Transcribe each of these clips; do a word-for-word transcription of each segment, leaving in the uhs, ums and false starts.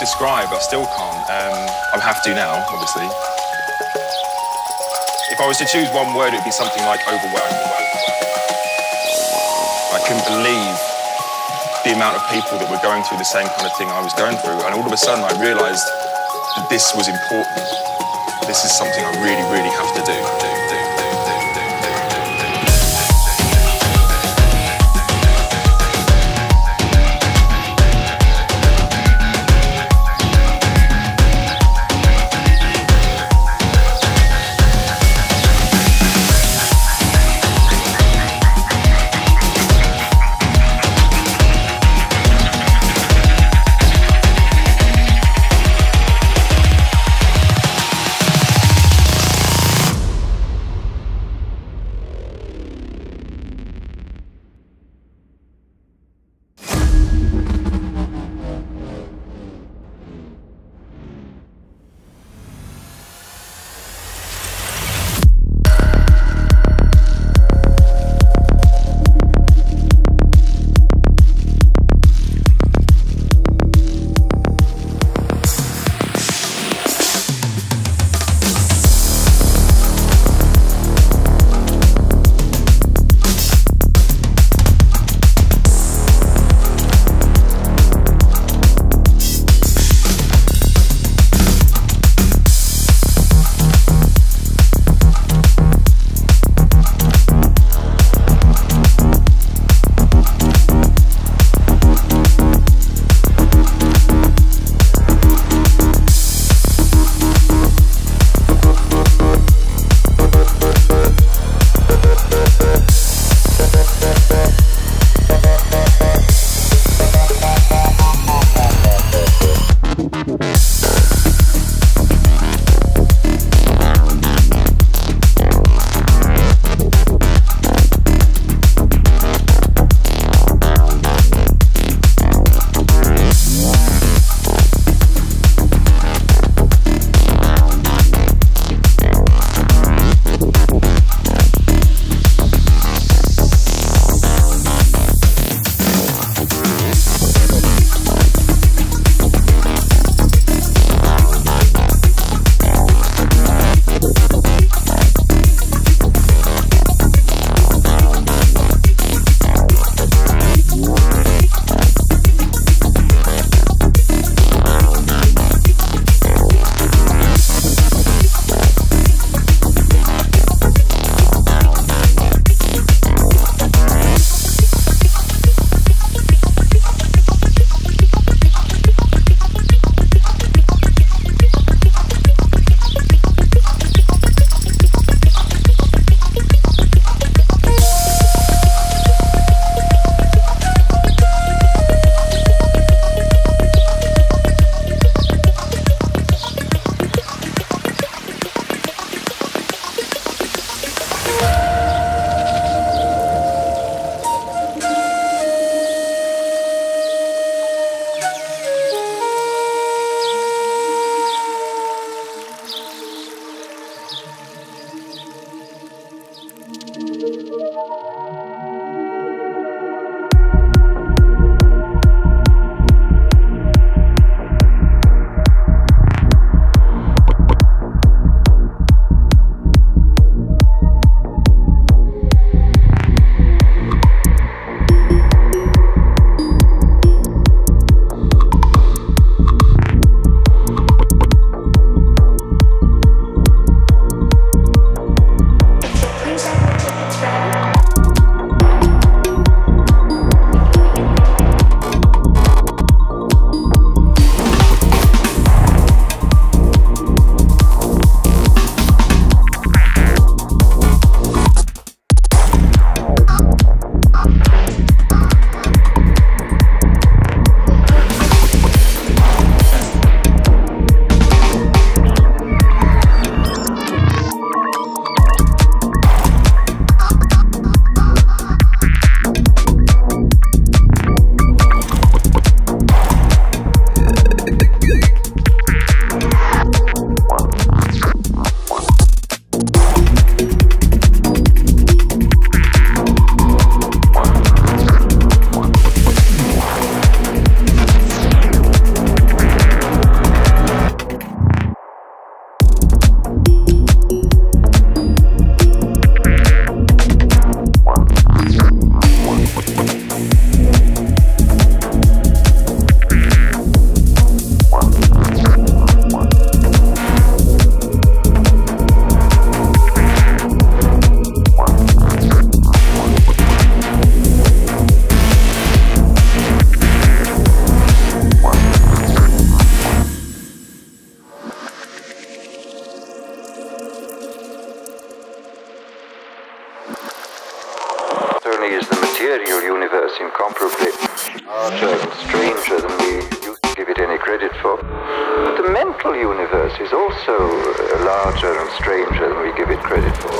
Describe, I still can't. Um, I have to now, obviously. If I was to choose one word, it would be something like overwhelmed. I couldn't believe the amount of people that were going through the same kind of thing I was going through, and all of a sudden I realised that this was important. this is something I really, really have to do. do, do, do, do, do, do, do, do. larger than we used to give it any credit for. But the mental universe is also larger and stranger than we give it credit for.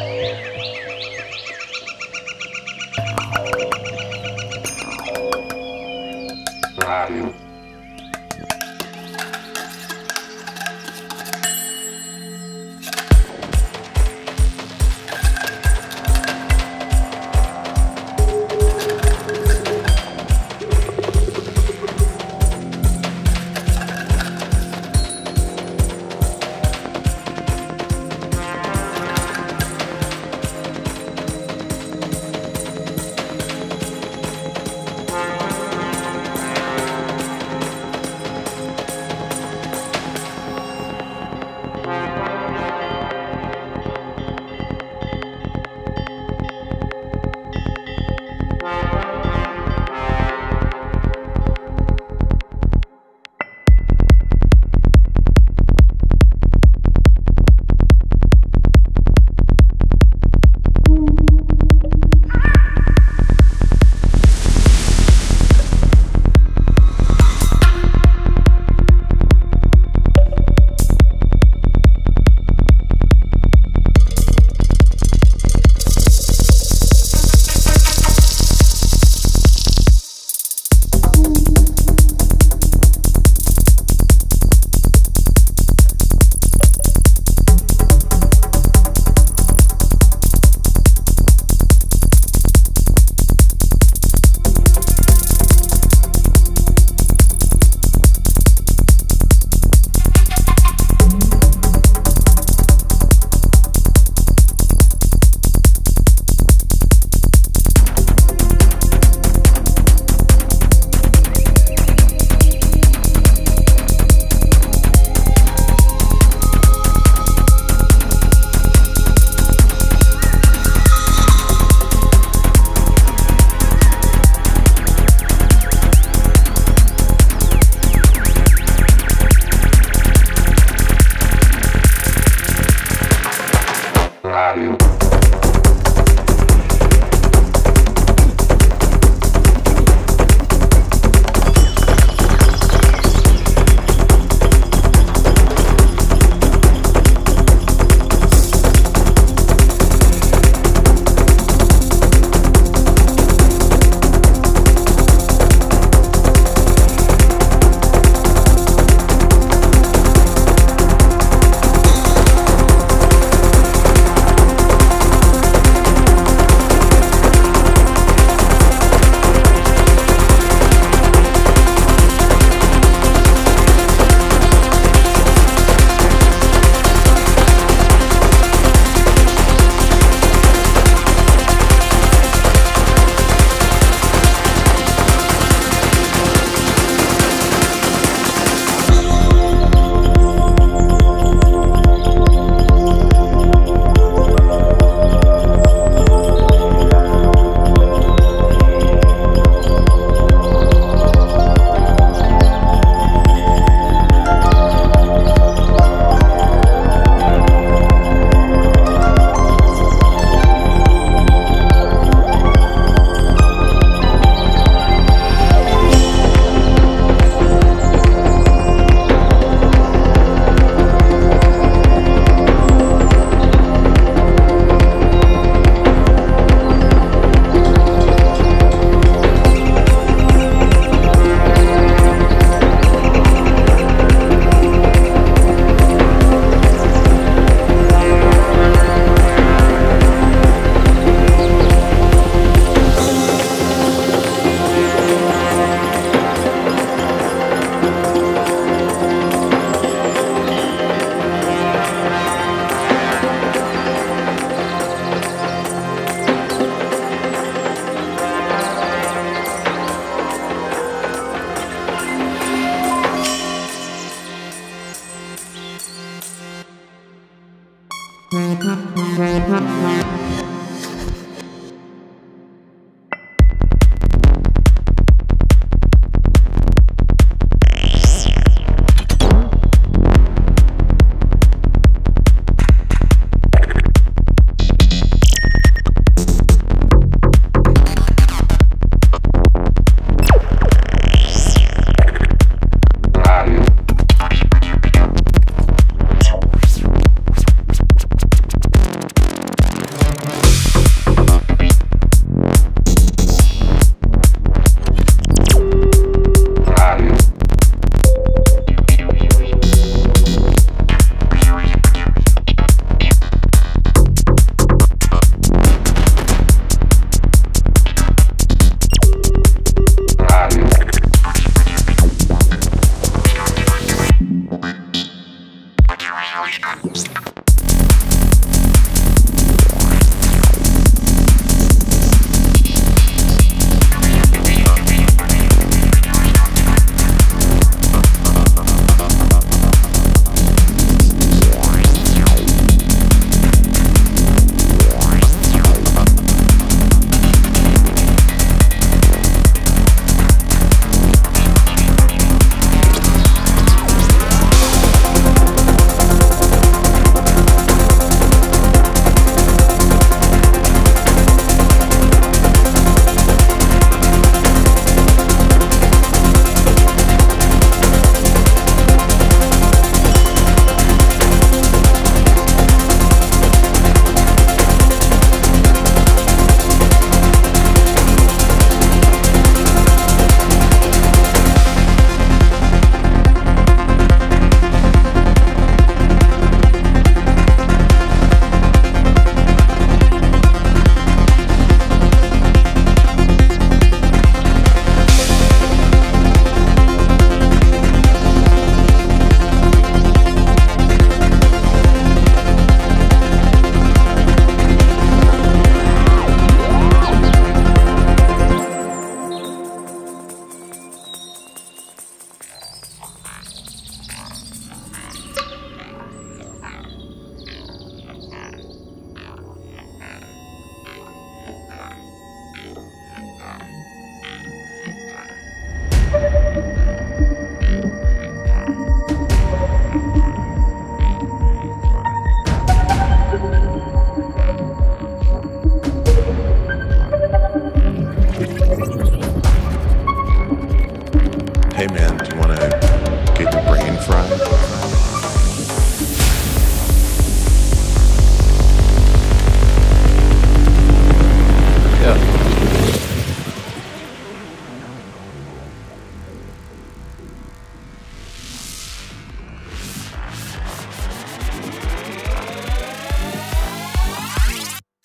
Radio.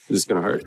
This is gonna hurt.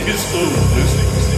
is full of losing. Oh.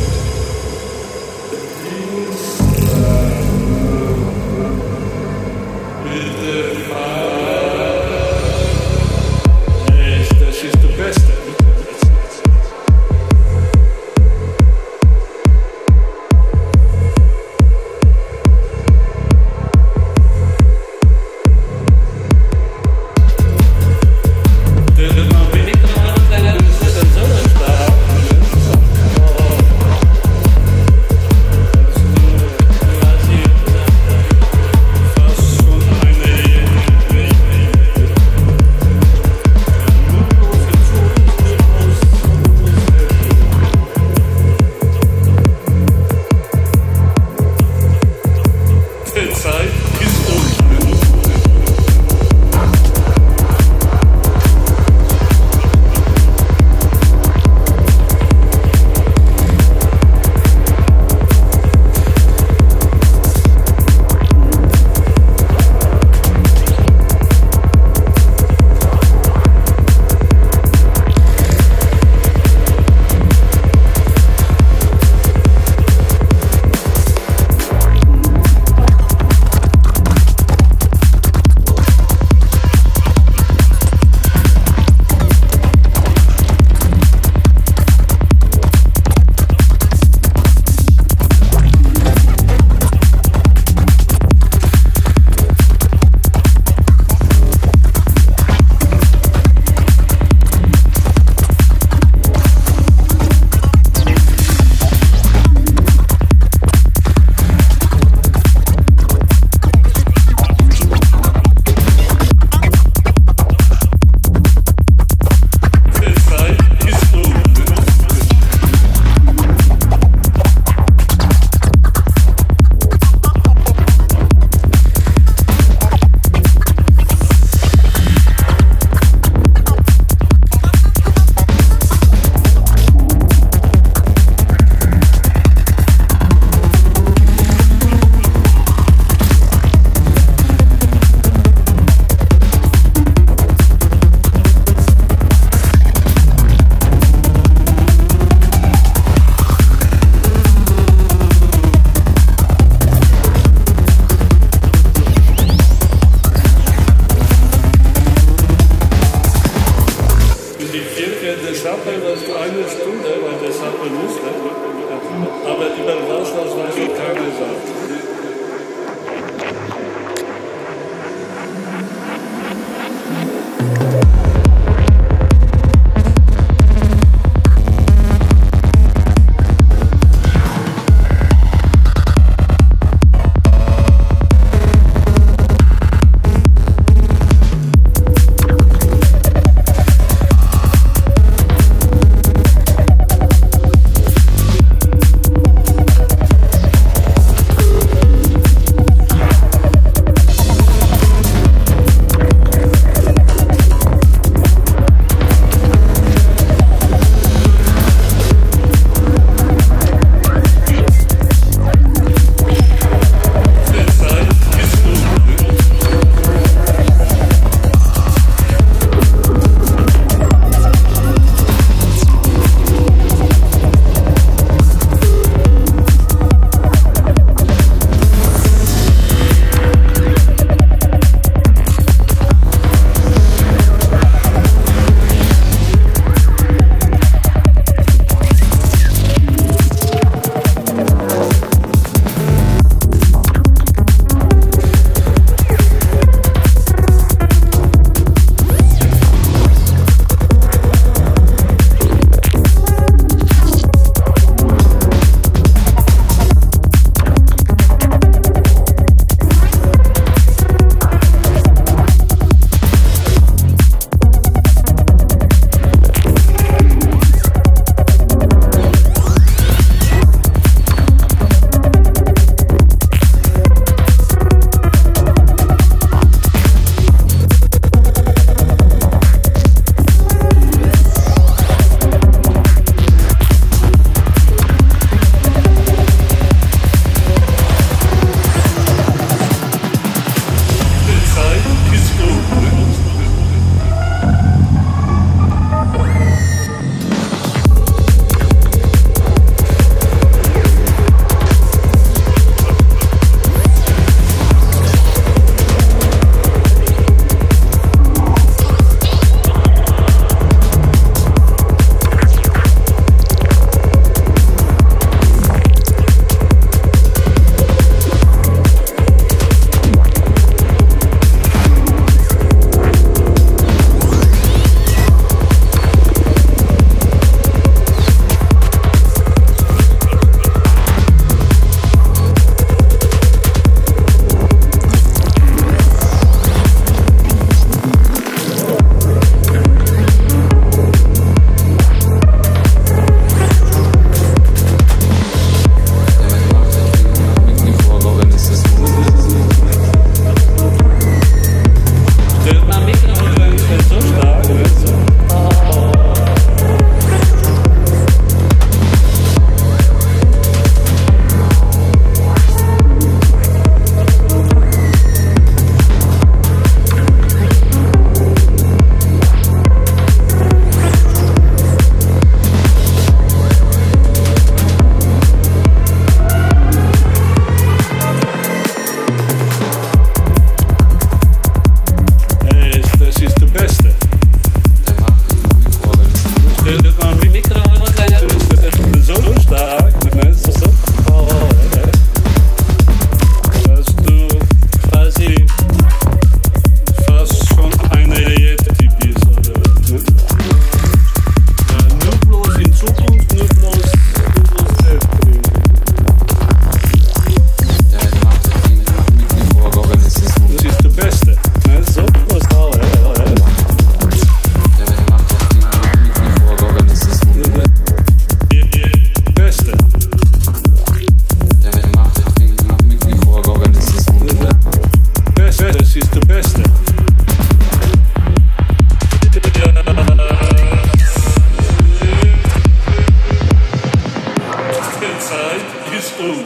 der Zeit ist um.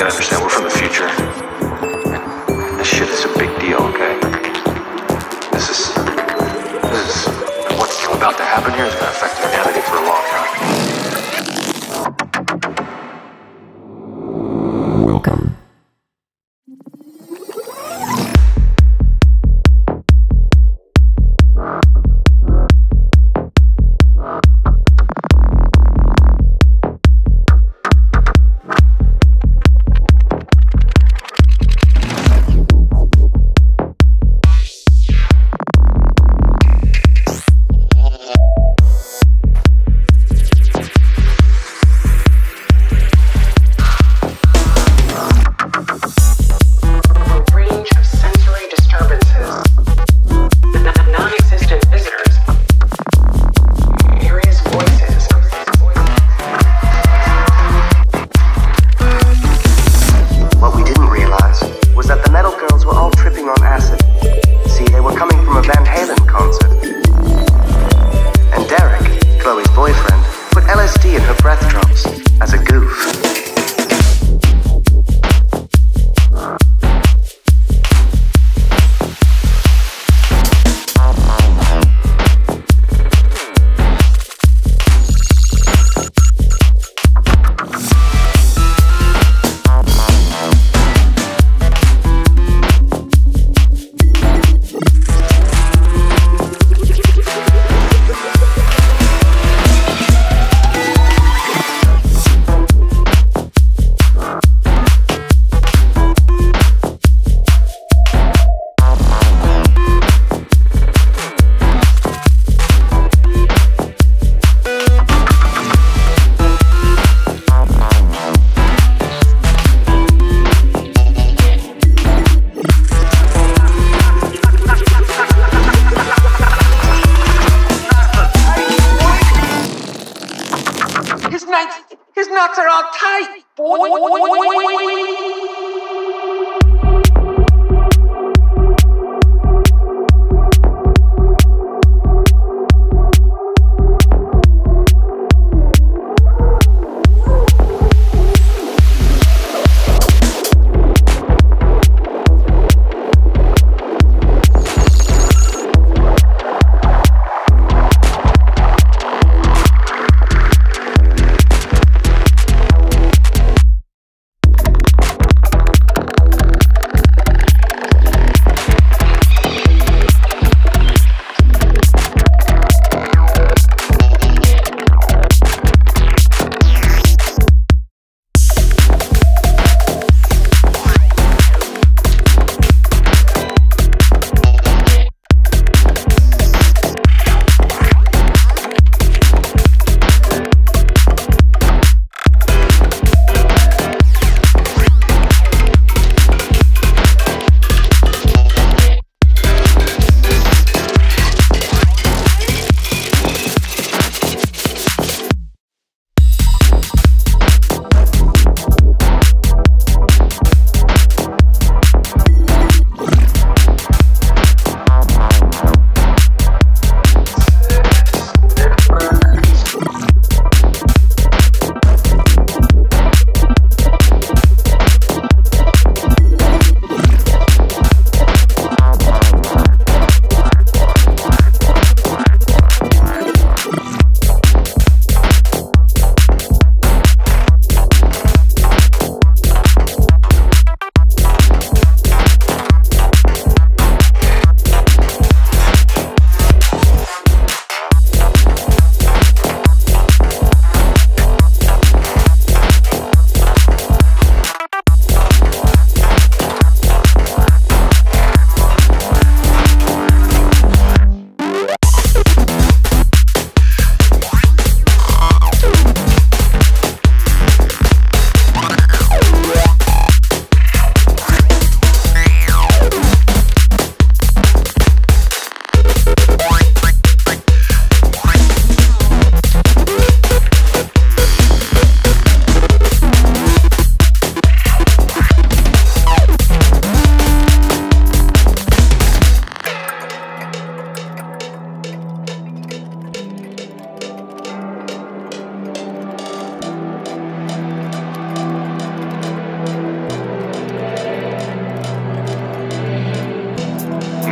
gotta understand, we're from the future. This shit is a big deal, okay? This is... This is... What's about to happen here is gonna affect humanity for a long time. Welcome.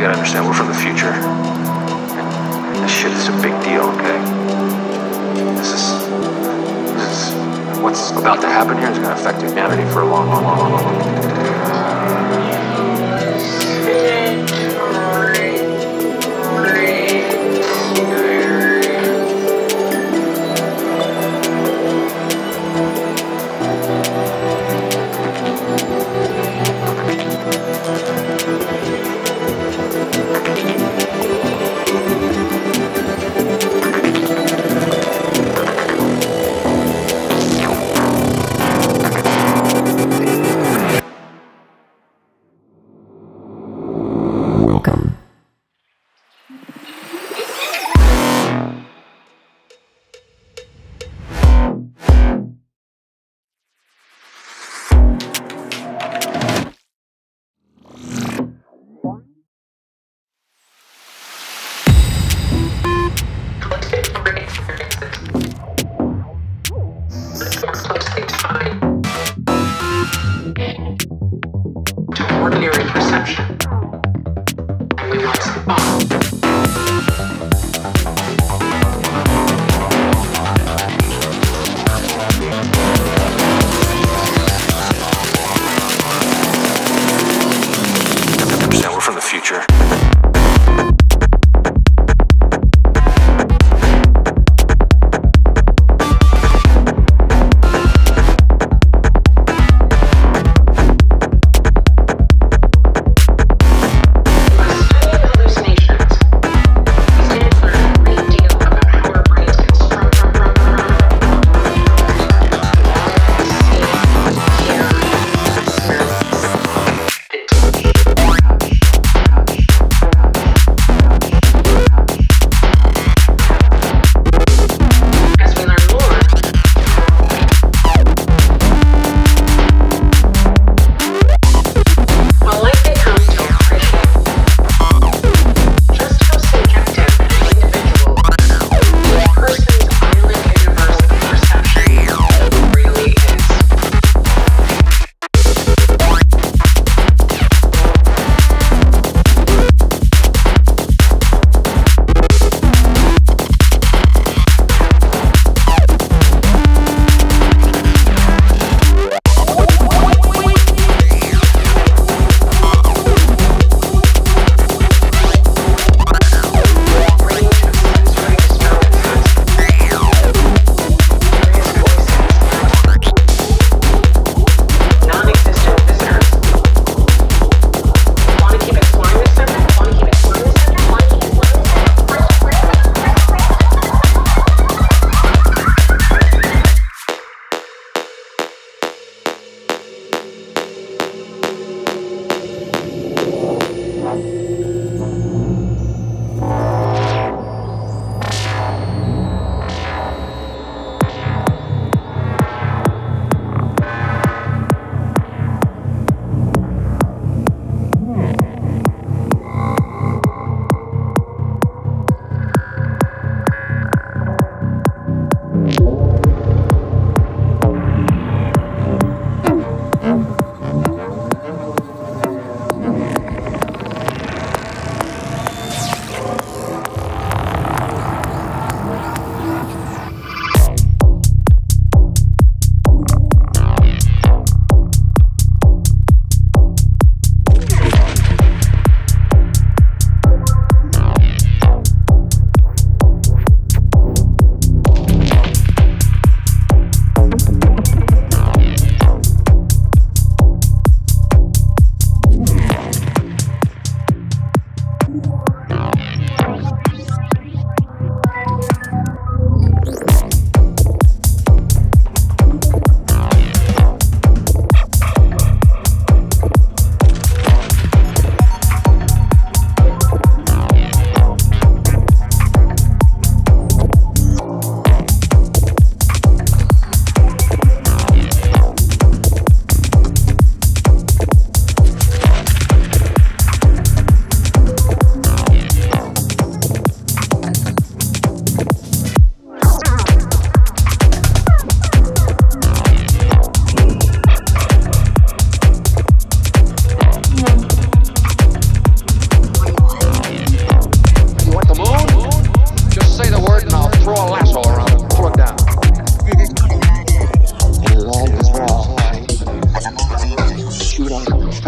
gotta understand, we're from the future. This shit is a big deal, okay? This is... This is... What's about to happen here is gonna affect humanity for a long, long, long, long, long, long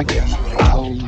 Thank you. Um,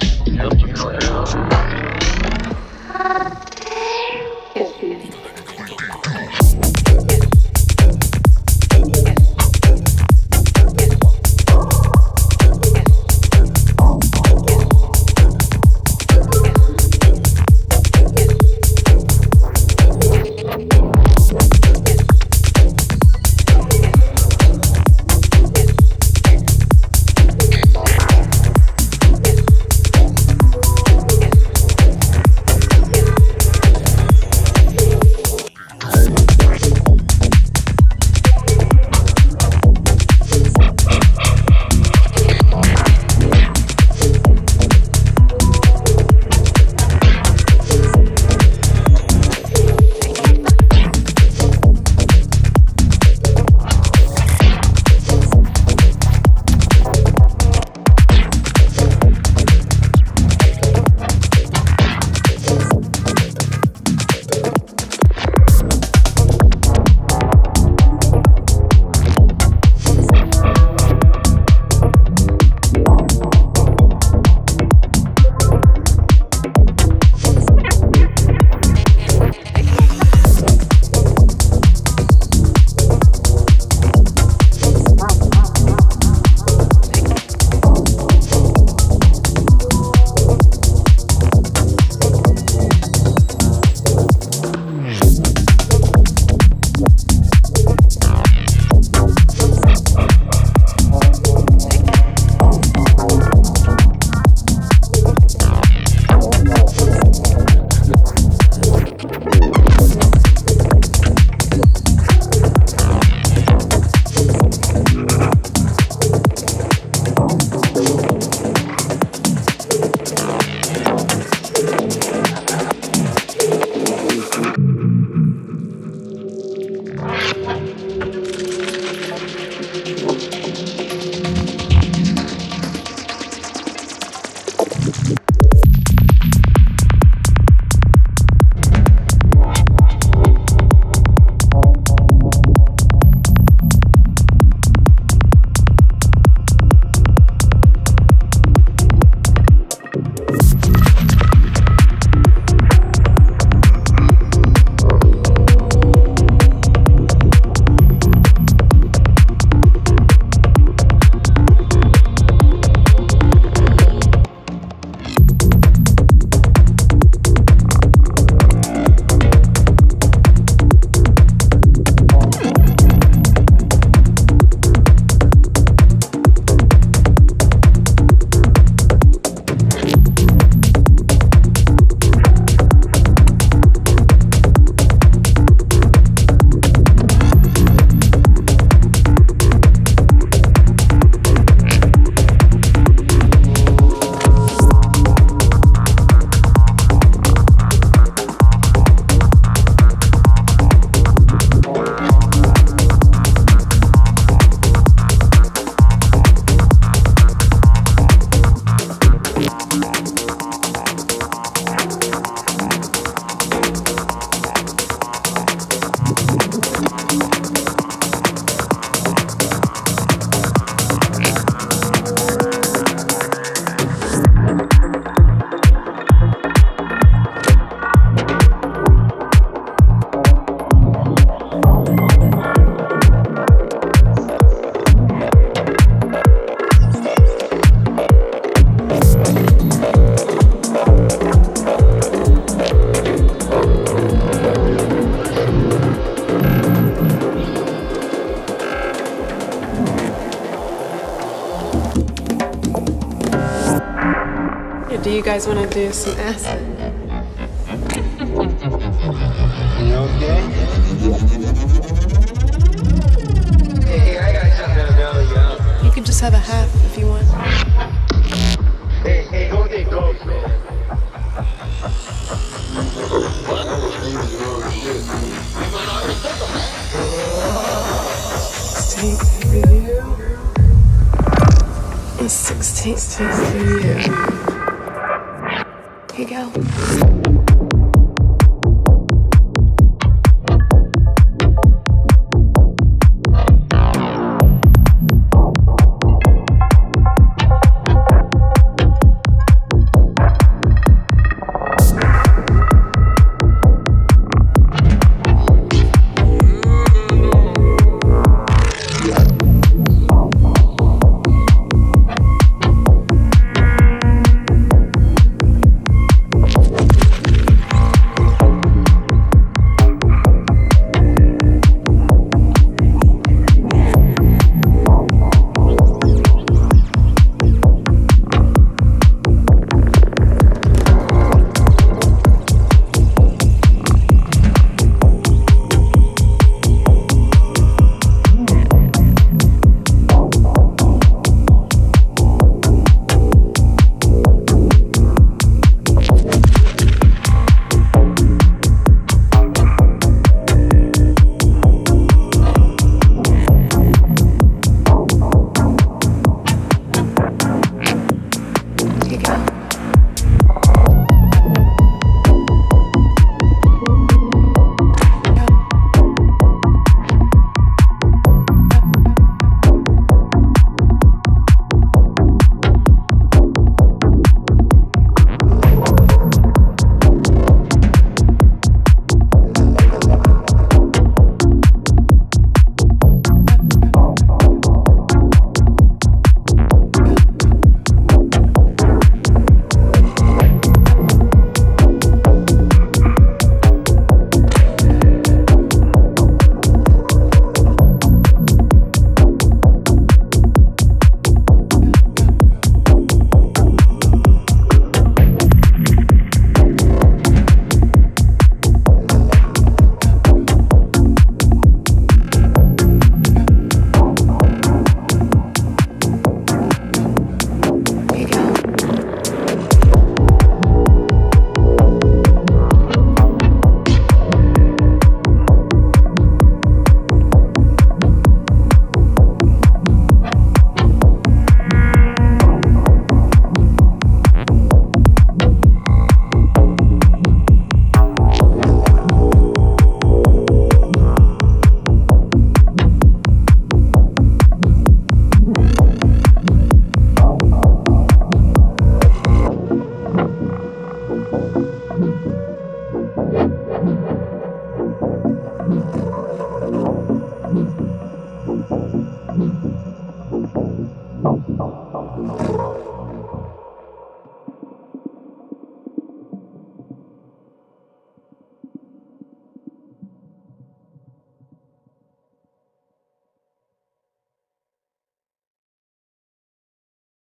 Do you guys want to do some acid? You okay? Hey, I got something to tell you, y'all. You could just have a half if you want. Hey, hey, don't get close, man. sixteenth to you. Here you go.